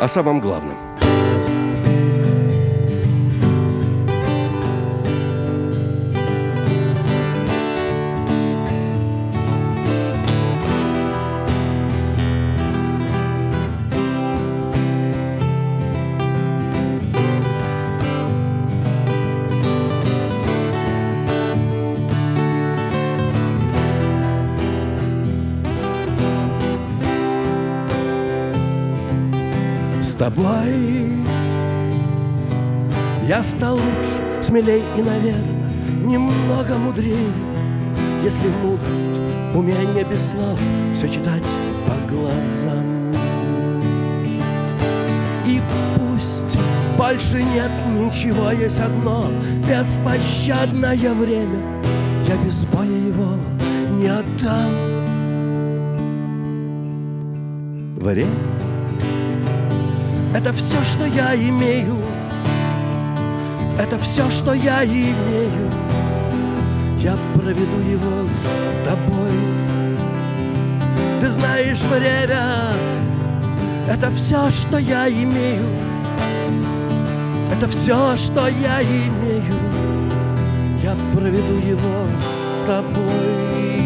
о самом главном. С тобой я стал лучше, смелей и, наверное, немного мудрее. Если мудрость, умение без слов, все читать по глазам. И пусть больше нет ничего, есть одно беспощадное время. Я без боя его не отдам. Время. Это все, что я имею, это все, что я имею. Я проведу его с тобой. Ты знаешь, время, это все, что я имею, это все, что я имею. Я проведу его с тобой,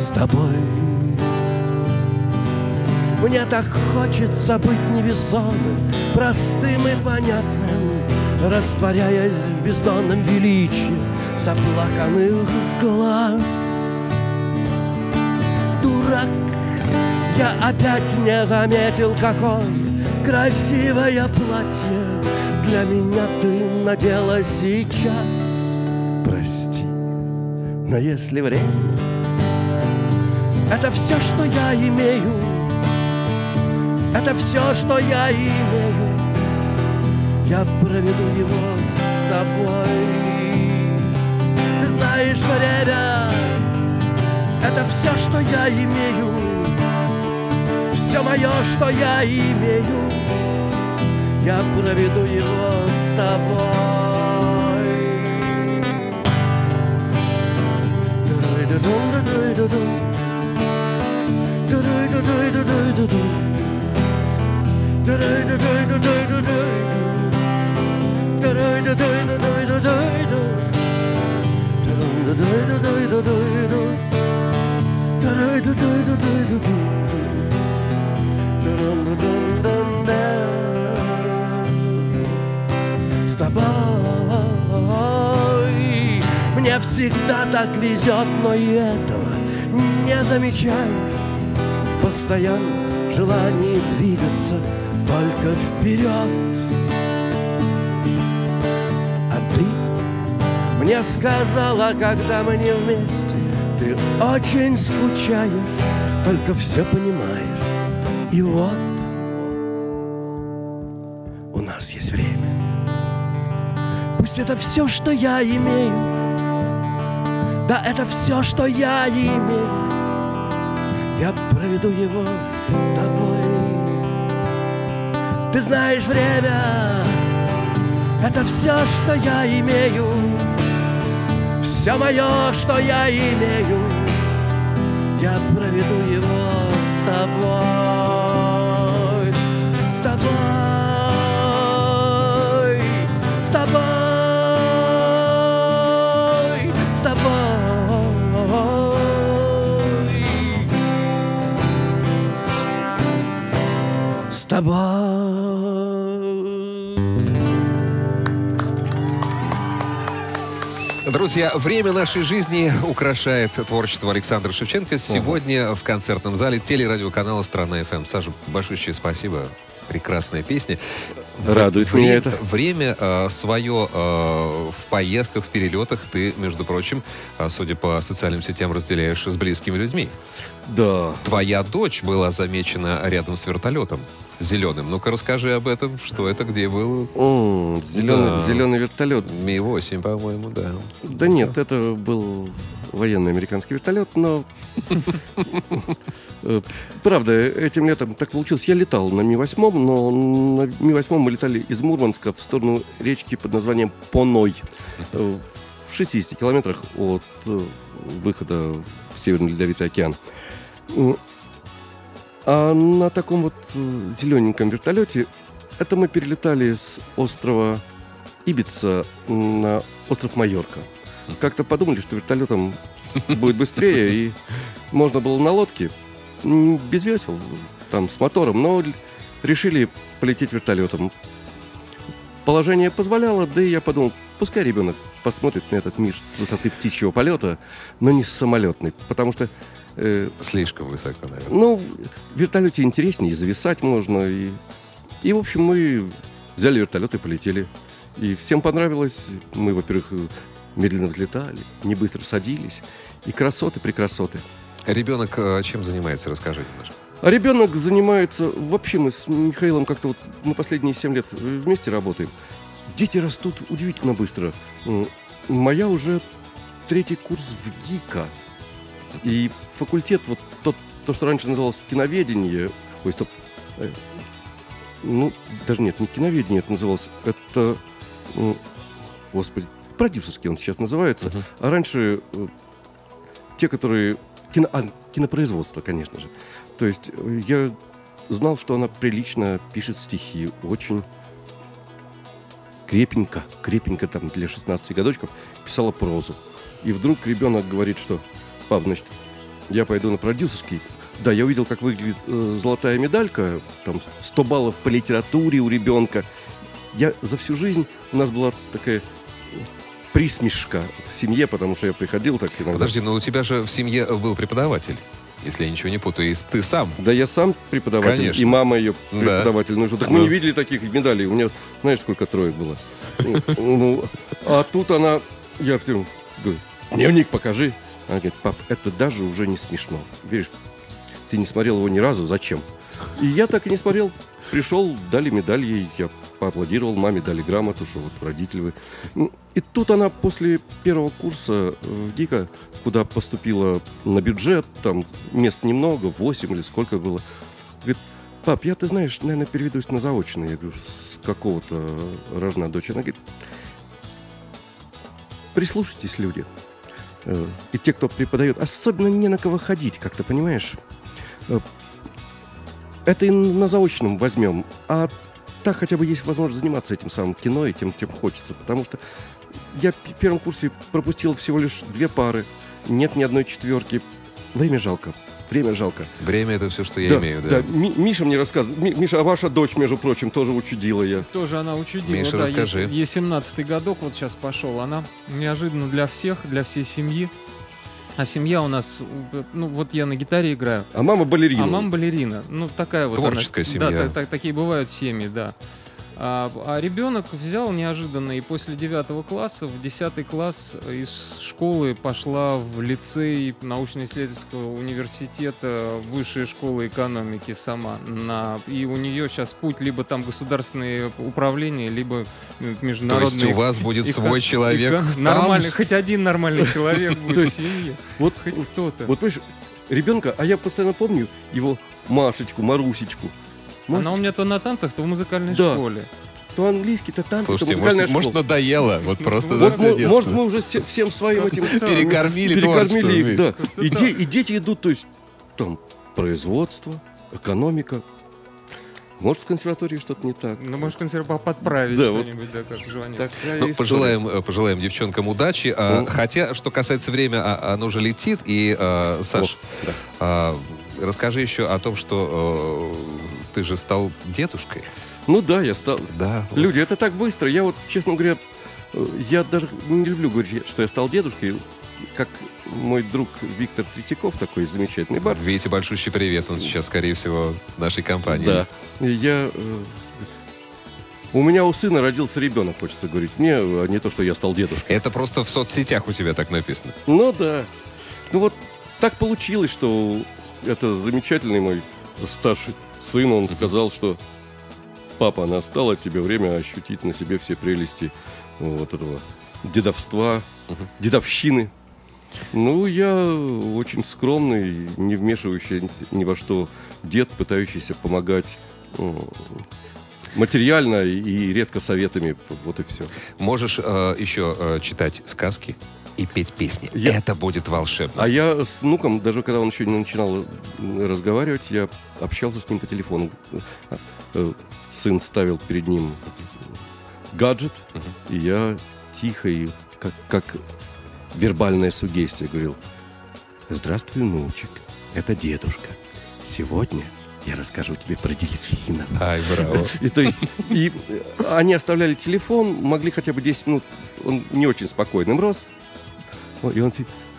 с тобой. Мне так хочется быть невесомым, простым и понятным, растворяясь в бездонном величии заплаканных глаз. Дурак, я опять не заметил, какое красивое платье для меня ты надела сейчас. Прости, но если время, это все, что я имею, это все, что я имею, я проведу его с тобой. Ты знаешь, время, это все, что я имею, все мое, что я имею, я проведу его с тобой. С тобой мне всегда так везет, но и этого не замечаю. В постоянном желании двигаться только вперед. А ты мне сказала, когда мы не вместе, ты очень скучаешь, только все понимаешь. И вот у нас есть время. Пусть это все, что я имею, да, это все, что я имею, я проведу его с тобой. Ты знаешь, время, это все, что я имею, все мое, что я имею, я проведу его с тобой, с тобой, с тобой, с тобой. С тобой. Друзья, время нашей жизни украшает творчество Александра Шевченко. Сегодня в концертном зале телерадиоканала «Страна ФМ». Саша, большое спасибо. Прекрасная песня. Радует меня это. Время свое в поездках, в перелетах ты, между прочим, судя по социальным сетям, разделяешь с близкими людьми. Да. Твоя дочь была замечена рядом с вертолетом зеленым. Ну-ка расскажи об этом, что это, где был? Зеленый вертолет. Ми-8, по-моему, да. Да нет, это был военный американский вертолет, но... Правда, этим летом так получилось. Я летал на Ми-8, но на Ми-8 мы летали из Мурманска в сторону речки под названием Поной. В 60 километрах от выхода в Северный Ледовитый океан. А на таком вот зелененьком вертолете это мы перелетали с острова Ибица на остров Майорка. Как-то подумали, что вертолетом будет быстрее, и можно было на лодке, без весел, там, с мотором, но решили полететь вертолетом. Положение позволяло, да и я подумал, пускай ребенок посмотрит на этот мир с высоты птичьего полета, но не с самолетной, потому что... слишком высоко, наверное. Ну, в вертолете интереснее, зависать можно. И в общем, мы взяли вертолет и полетели. И всем понравилось. Мы, во-первых, медленно взлетали, не быстро садились. И красоты-прекрасоты. Ребенок чем занимается? Расскажи немножко. Ребенок занимается... Вообще мы с Михаилом как-то вот на последние 7 лет вместе работаем. Дети растут удивительно быстро. Моя уже 3-й курс в ГИКа. И факультет, вот то, что раньше называлось киноведение... Ой, стоп. Ну, даже нет, не киноведение это называлось. Это... Господи, продюсерский он сейчас называется. А раньше те, которые... Кинопроизводство, конечно же. То есть я знал, что она прилично пишет стихи. Очень крепенько там для 16 годочков писала прозу. И вдруг ребенок говорит, что пап, значит, я пойду на продюсерский. Да, я увидел, как выглядит золотая медалька. Там 100 баллов по литературе у ребенка. Я за всю жизнь... У нас была такая... присмешка в семье, потому что я приходил так иногда. Подожди, но у тебя же в семье был преподаватель, если я ничего не путаю. И ты сам. Да, я сам преподаватель. Конечно. И мама ее преподаватель. Да. Ну, так мы не видели таких медалей. У меня, знаешь, сколько троек было. А тут она... Я всем говорю, дневник покажи. Она говорит, пап, это даже уже не смешно. Веришь, ты не смотрел его ни разу, зачем? И я так и не смотрел. Пришел, дали медаль ей, я поаплодировал маме, дали грамоту, что вот родители вы. И тут она после первого курса в ГИКа, куда поступила на бюджет, там мест немного, 8 или сколько было, говорит, пап, я, ты знаешь, наверное, переведусь на заочный. Я говорю, с какого-то рожна дочь. Она говорит, прислушайтесь, люди. И те, кто преподает, особенно не на кого ходить, как-то, понимаешь? Это и на заочном возьмем. А так хотя бы есть возможность заниматься этим самым кино и тем, чем хочется. Потому что я в первом курсе пропустил всего лишь 2 пары. Нет ни одной четверки. Время жалко. Время жалко. Время — это все, что я имею. Да. Да. Миша мне рассказывал. Миша, а ваша дочь, между прочим, тоже учудила я. Тоже она учудила. Миша, да, расскажи. Ей 17-й годок вот сейчас пошел. Она неожиданно для всех, для всей семьи. А семья у нас, ну вот я на гитаре играю. А мама балерина. Ну такая вот творческая она, семья. Да, такие бывают семьи, да. А ребенок взял неожиданно и после 9 класса в 10 класс из школы пошла в лицей научно-исследовательского университета высшей школы экономики сама. И у нее сейчас путь либо там государственные управления, либо международные. То есть у вас будет свой человек. Нормальный, хоть один нормальный человек будет в семье. Вот хоть кто-то. Вот понимаешь, ребенка, а я постоянно помню его Машечку, Марусечку. Она у меня то на танцах, то в музыкальной школе. То английский, то танцы, слушайте, то музыкальная школа. Может, надоело, вот просто за все детство. Может, мы уже всем своим этим... Перекормили их, да. И дети идут, то есть, там, производство, экономика. Может, в консерватории что-то не так. Ну, может, консерваторию подправить что-нибудь, да, как желание. Пожелаем девчонкам удачи. Хотя, что касается времени, оно уже летит. И, Саш, расскажи еще о том, что... Ты же стал дедушкой. Ну да, я стал. Да, люди, вот. Это так быстро. Я вот, честно говоря, я даже не люблю говорить, что я стал дедушкой. Как мой друг Виктор Третьяков, такой замечательный бар. Витя, большущий привет. Он сейчас, скорее всего, в нашей компании. Да. У меня у сына родился ребенок, хочется говорить. Мне не то, что я стал дедушкой. Это просто в соцсетях у тебя так написано. Ну да. Ну вот так получилось, что это замечательный мой старший сын, он сказал, что папа, настало тебе время ощутить на себе все прелести вот этого дедовства, дедовщины. Ну, я очень скромный, не вмешивающийся ни во что дед, пытающийся помогать материально и редко советами. Вот и все. Можешь еще читать сказки? и петь песни. Это будет волшебно. А я с внуком, даже когда он еще не начинал разговаривать, я общался с ним по телефону. Сын ставил перед ним гаджет, и я тихо и как вербальная суггестия говорил: «Здравствуй, внучек, это дедушка. Сегодня я расскажу тебе про дельфина». Ай, браво. И они оставляли телефон, могли хотя бы 10 минут. Он не очень спокойным рос. И он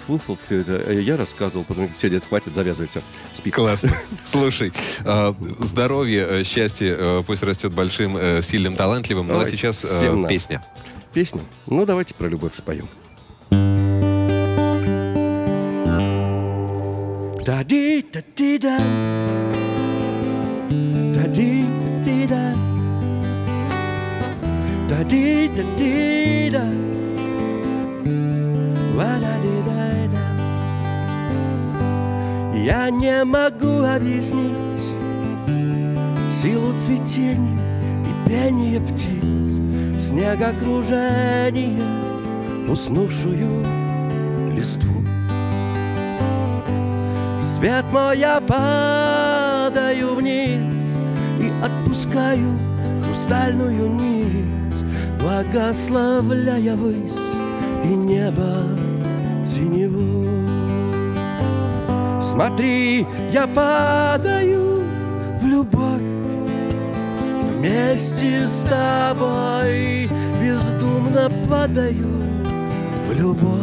слушал все это. Я рассказывал, потом все, дед, хватит, завязывай, все. Спи. Классно. Слушай, здоровье, счастье, пусть растет большим, сильным, талантливым. Но сейчас песня. Песня? Ну, давайте про любовь споем. Та-ди-та-ти-да, та-ди-ти-да, та-ди-та-ти-да, ва-да-ди-да-да. Я не могу объяснить силу цветения и пения птиц, снегокружения, уснувшую листву. Свет мой, я падаю вниз и отпускаю хрустальную нить, благословляя высь и небо синеву. Смотри, я падаю в любовь вместе с тобой, бездумно падаю в любовь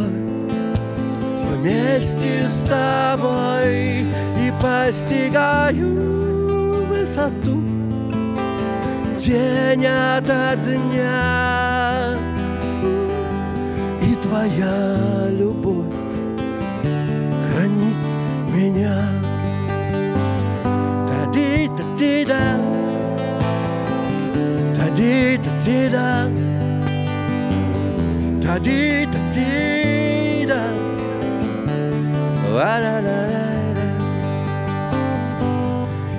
вместе с тобой, и постигаю высоту день ото дня. И твоя любовь хранит меня. Та-ди-та-ти-да, та-ди-та-ти-да, та-ди-та-ти-да.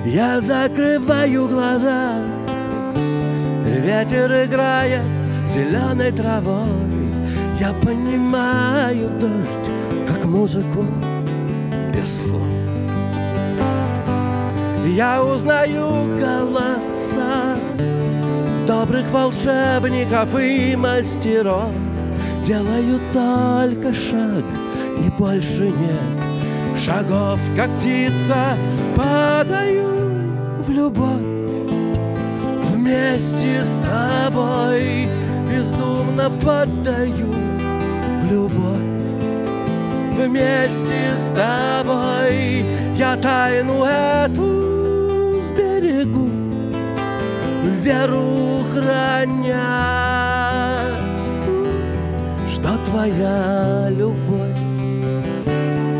Я закрываю глаза, ветер играет зеленой травой. Я понимаю дождь, как музыку без слов. Я узнаю голоса добрых волшебников и мастеров. Делаю только шаг, и больше нет шагов, как птица. Падаю в любовь вместе с тобой, бездумно падаю в любовь вместе с тобой. Я тайну эту сберегу, веру храня, что твоя любовь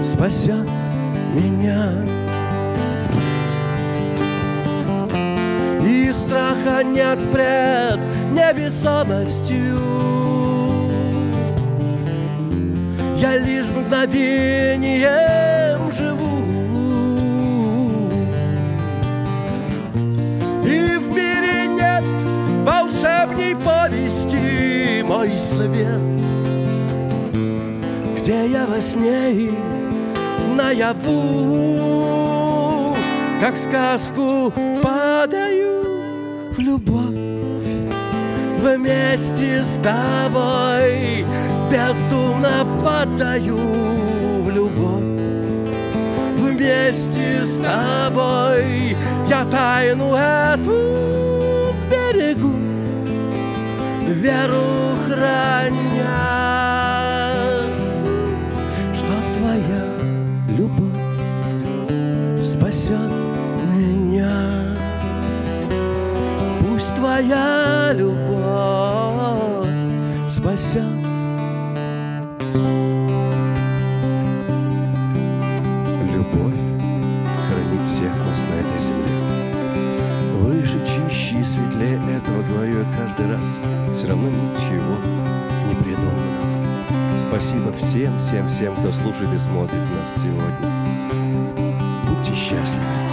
спасет меня. И страха нет пред невесомостью, я лишь мгновением живу. И в мире нет волшебней повести «Мой свет», где я во сне наяву, как сказку, падаю в любовь вместе с тобой, бездумно падаю в любовь вместе с тобой. Я тайну эту сберегу, веру храня, спасет меня. Пусть твоя любовь спасет. Любовь хранит всех нас на этой земле. Выше, чище и светлее этого говорю я каждый раз. Все равно ничего не придумано. Спасибо всем, всем, всем, кто слушает и смотрит нас сегодня. Счастливо.